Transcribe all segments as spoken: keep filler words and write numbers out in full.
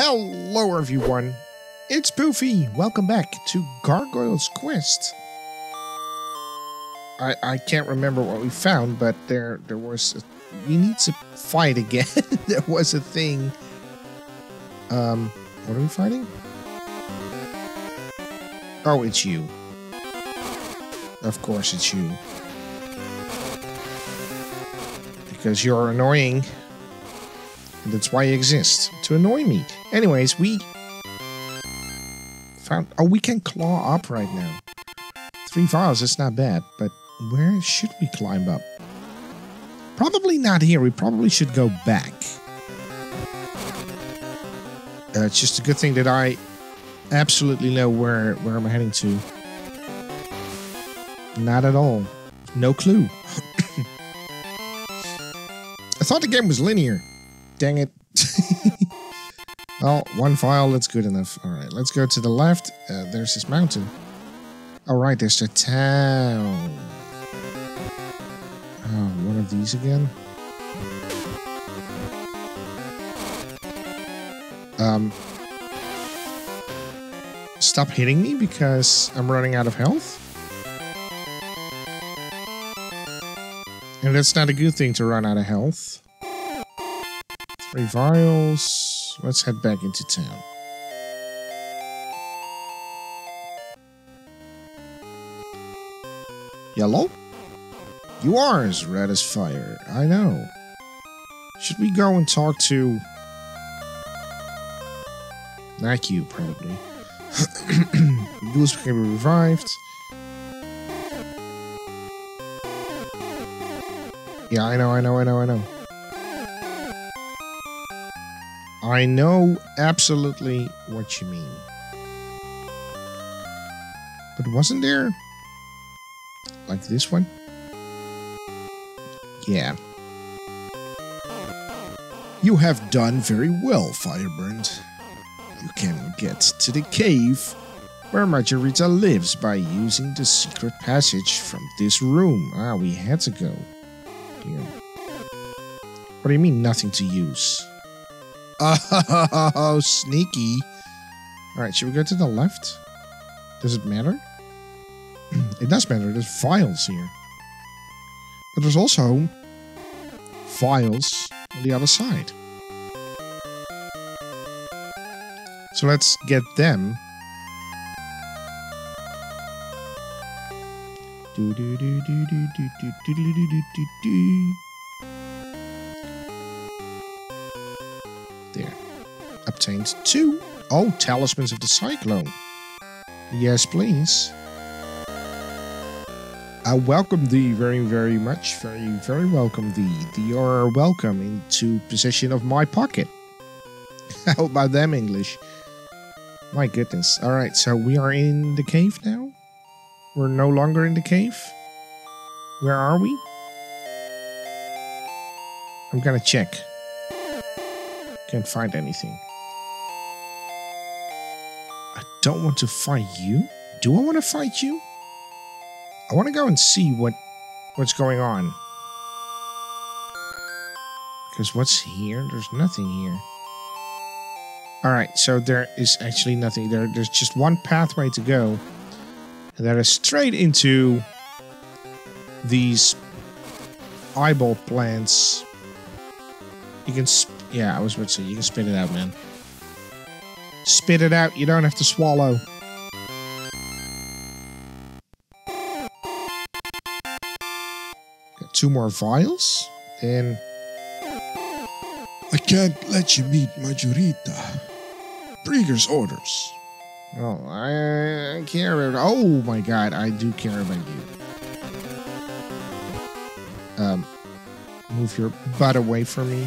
Hello everyone, it's Poofy. Welcome back to Gargoyle's Quest. I I can't remember what we found, but there there was a, we need to fight again. There was a thing. Um, what are we fighting? Oh, it's you. Of course, it's you. Because you're annoying. And that's why you exist. To annoy me. Anyways, we found... Oh, we can claw up right now. Three vials, that's not bad. But where should we climb up? Probably not here. We probably should go back. Uh, it's just a good thing that I absolutely know where, where I'm heading to. Not at all. No clue. I thought the game was linear. Dang it. Well, one file, that's good enough. Alright, let's go to the left. Uh, there's this mountain. Alright, there's the town. Oh, one of these again. Um, stop hitting me because I'm running out of health. And that's not a good thing to run out of health. Three vials. Let's head back into town. Yellow? You are as red as fire. I know. Should we go and talk to... Not you, probably. Goose can be revived. Yeah, I know, I know, I know, I know. I know absolutely what you mean. But wasn't there... Like this one? Yeah. You have done very well, Firebrand. You can get to the cave where Margarita lives by using the secret passage from this room. Ah, we had to go. Here. What do you mean, nothing to use? Oh, sneaky. Alright, should we go to the left? Does it matter? It does matter, there's vials here. But there's also vials on the other side. So let's get them. There. Obtained two. Oh, talismans of the cyclone. Yes, please. I welcome thee very, very much. Very, very welcome thee. Thee are welcome into possession of my pocket. How about them, English? My goodness. Alright, so we are in the cave now? We're no longer in the cave? Where are we? I'm gonna check. Can't find anything. I don't want to fight you. Do I want to fight you? I want to go and see what what's going on. Because what's here? There's nothing here. Alright, so there is actually nothing there. There's just one pathway to go. And that is straight into these eyeball plants. You can, sp yeah, I was about to say, you can spit it out, man. Spit it out, you don't have to swallow. Got two more vials, and... I can't let you meet Majorita. Breager's orders. Oh, I care about... Oh my god, I do care about you. Um, move your butt away from me.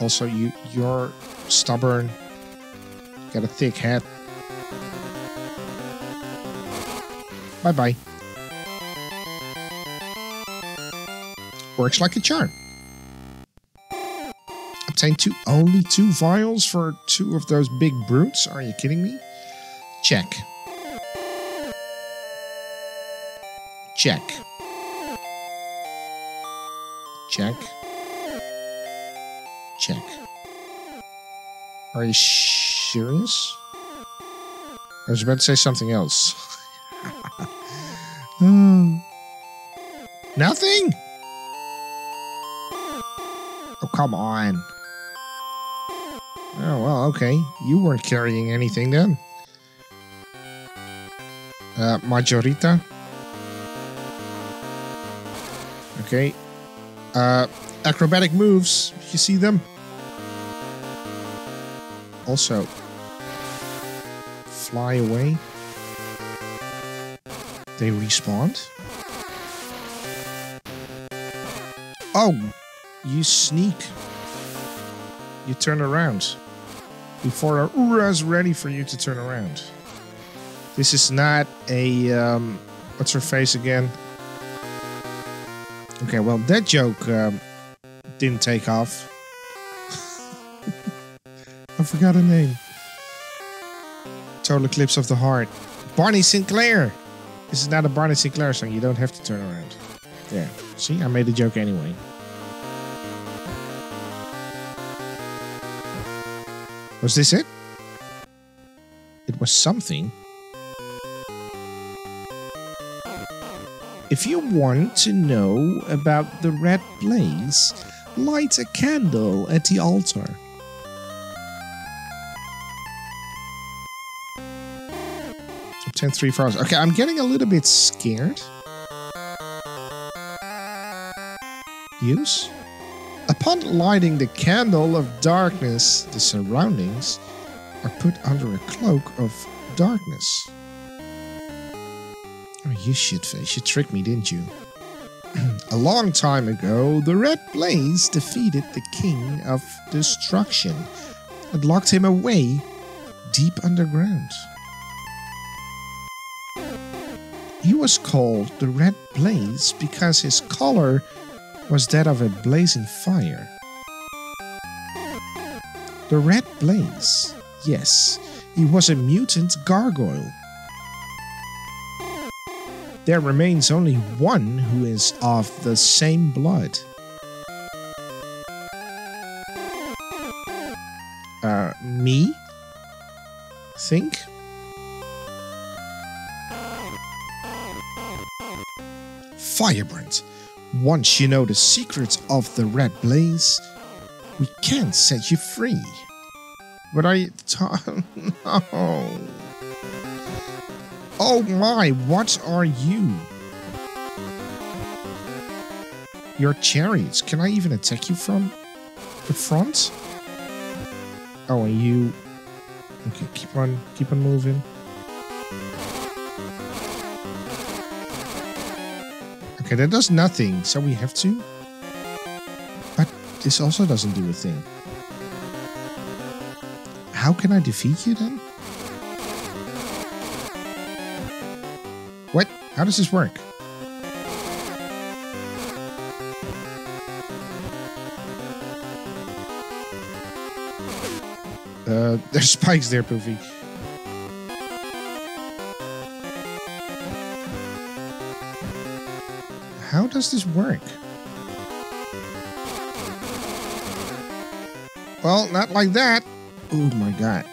Also, you, you're stubborn. Got a thick head. Bye-bye. Works like a charm. Obtain two, only two vials for two of those big brutes? Are you kidding me? Check. Check. Check. Check. Are you serious? I was about to say something else. hmm. Nothing? Oh, come on. Oh, well, okay. You weren't carrying anything then. Uh, Majorita. Okay. Uh, acrobatic moves. You see them? Also, fly away. They respawned. Oh, you sneak. You turn around before a Ura's ready for you to turn around. This is not a um, what's her face again? Okay, well that joke um, didn't take off. I forgot her name. Total Eclipse of the Heart. Barney Sinclair. This is not a Barney Sinclair song. You don't have to turn around. Yeah. See, I made a joke anyway. Was this it? It was something. If you want to know about the Red Blaze, light a candle at the altar. Obtain three flowers. Okay, I'm getting a little bit scared. Use? Upon lighting the candle of darkness, the surroundings are put under a cloak of darkness. Oh, you shitface, you tricked me, didn't you? A long time ago, the Red Blaze defeated the King of Destruction and locked him away deep underground. He was called the Red Blaze because his color was that of a blazing fire. The Red Blaze. Yes, he was a mutant gargoyle. There remains only one who is of the same blood. Uh, me? Think? Firebrand. Once you know the secrets of the Red Blaze, we can set you free. But I... No. Oh my, what are you? Your chariots. Can I even attack you from the front? Oh, and you... Okay, keep on, keep on moving. Okay, that does nothing, so we have to. But this also doesn't do a thing. How can I defeat you then? What? How does this work? Uh, there's spikes there, Poofy. How does this work? Well, not like that. Oh my god.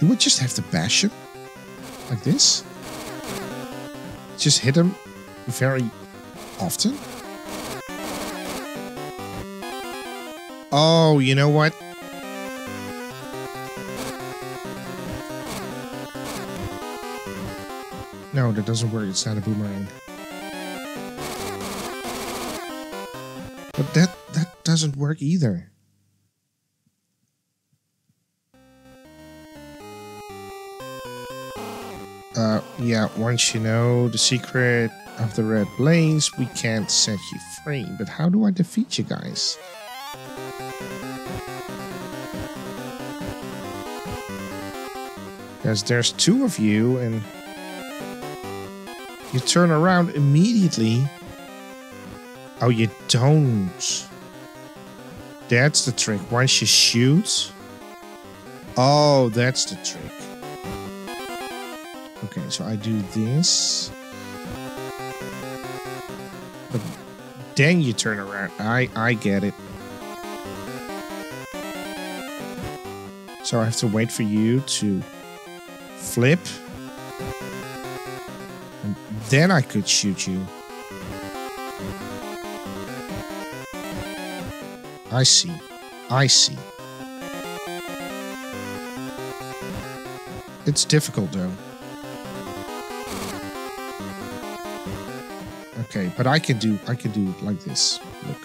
Do we just have to bash him? Like this? Just hit him very often? Oh, you know what? No, that doesn't work. It's not a boomerang. But that, that doesn't work either. Uh, yeah, once you know the secret of the Red Blaze, we can't set you free. But how do I defeat you guys? Because there's two of you and you turn around immediately. Oh, you don't. That's the trick. Once you shoot. Oh, that's the trick. Okay, so I do this. But then you turn around. I, I get it. So I have to wait for you to flip. And then I could shoot you. I see. I see. It's difficult, though. Okay, but I can do I can do it like this. Look.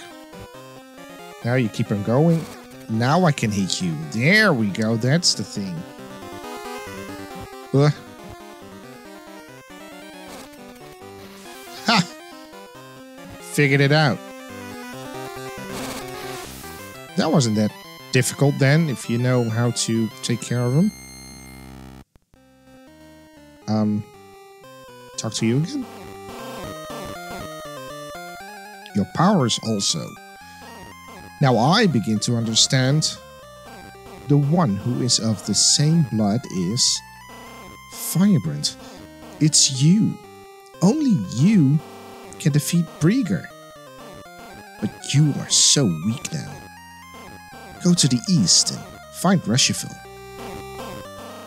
Now you keep on going. Now I can hit you. There we go. That's the thing. Uh. Ha! Figured it out. That wasn't that difficult then, if you know how to take care of them. Um, talk to you again. Your powers also. Now I begin to understand. The one who is of the same blood is Firebrand. It's you. Only you can defeat Breager. But you are so weak now. Go to the east and find Rushville.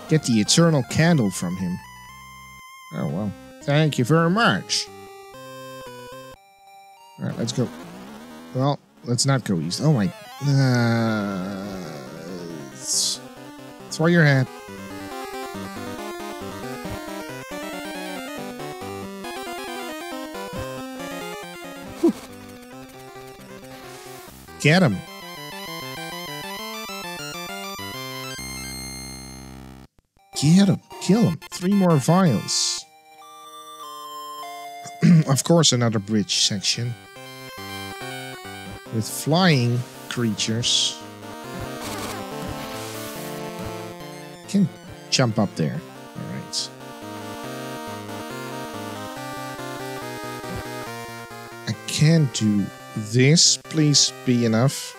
Get the eternal candle from him. Oh well. Thank you very much. Alright, let's go. Well, let's not go east. Oh my... Uh, throw your hat. Whew. Get him. Get him. Kill him. Three more vials. Of course, another bridge section. With flying creatures. Can jump up there. Alright. I can do this. Please be enough.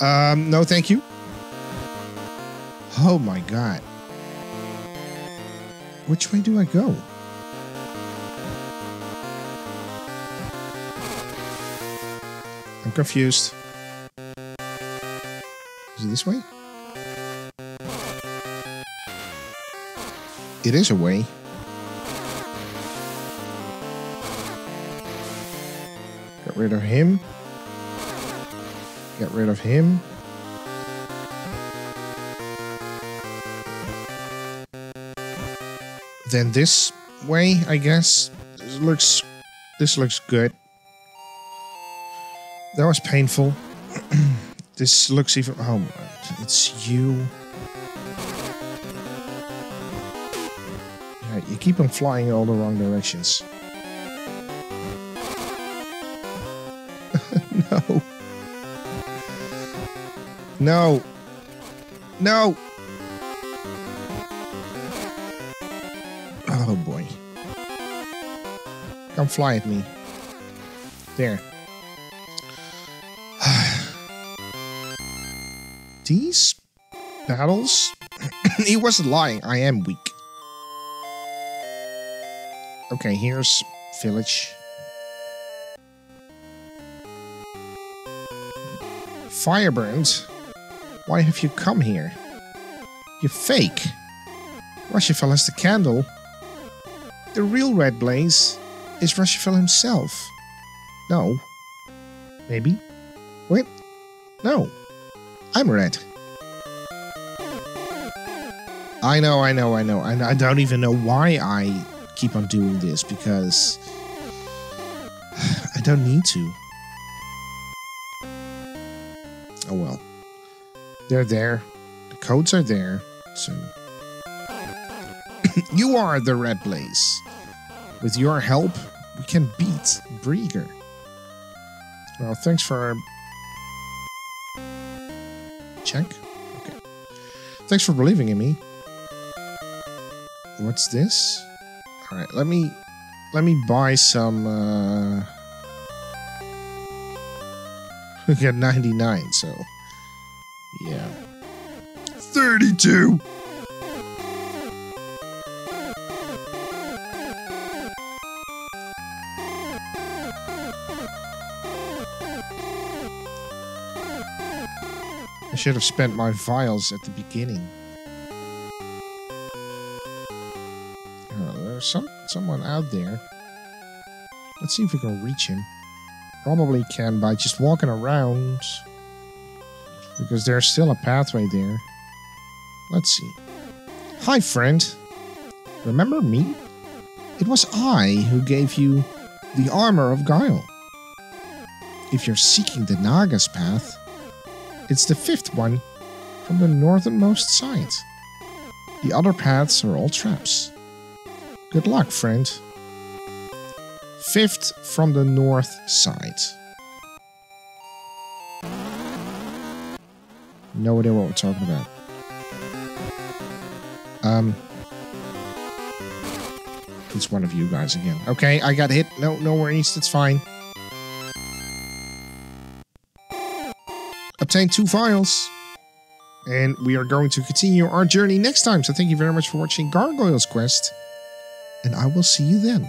Um, no thank you. Oh my god. Which way do I go? I'm confused. Is it this way? It is a way. Got rid of him. Get rid of him. Then this way, I guess. This looks, this looks good. That was painful. This looks even... Oh, it's you. Yeah, you keep on flying all the wrong directions. No. No. No. Oh boy. Come fly at me. There. These battles? He wasn't lying. I am weak. Okay, here's village. Firebrand. Why have you come here? You fake! Rushifell has the candle. The real Red Blaze is Rushifell himself. No. Maybe. Wait. No. I'm Red. I know, I know, I know. And I don't even know why I keep on doing this, because I don't need to. Oh well. They're there. The codes are there. So you are the Red Blaze. With your help, we can beat Breager. Well, thanks for... Check. Okay. Thanks for believing in me. What's this? Alright, let me... Let me buy some... Uh... We got ninety-nine, so... Yeah. thirty-two! should have spent my vials at the beginning. Uh, there's some someone out there. Let's see if we can reach him. Probably can by just walking around, because there's still a pathway there. Let's see. Hi, friend. Remember me? It was I who gave you the armor of guile. If you're seeking the Naga's path, it's the fifth one from the northernmost side. The other paths are all traps. Good luck, friend. Fifth from the north side. No idea what we're talking about. Um... It's one of you guys again. Okay, I got hit. No, no worries. It's fine. Obtained two vials. And we are going to continue our journey next time. So thank you very much for watching Gargoyle's Quest. And I will see you then.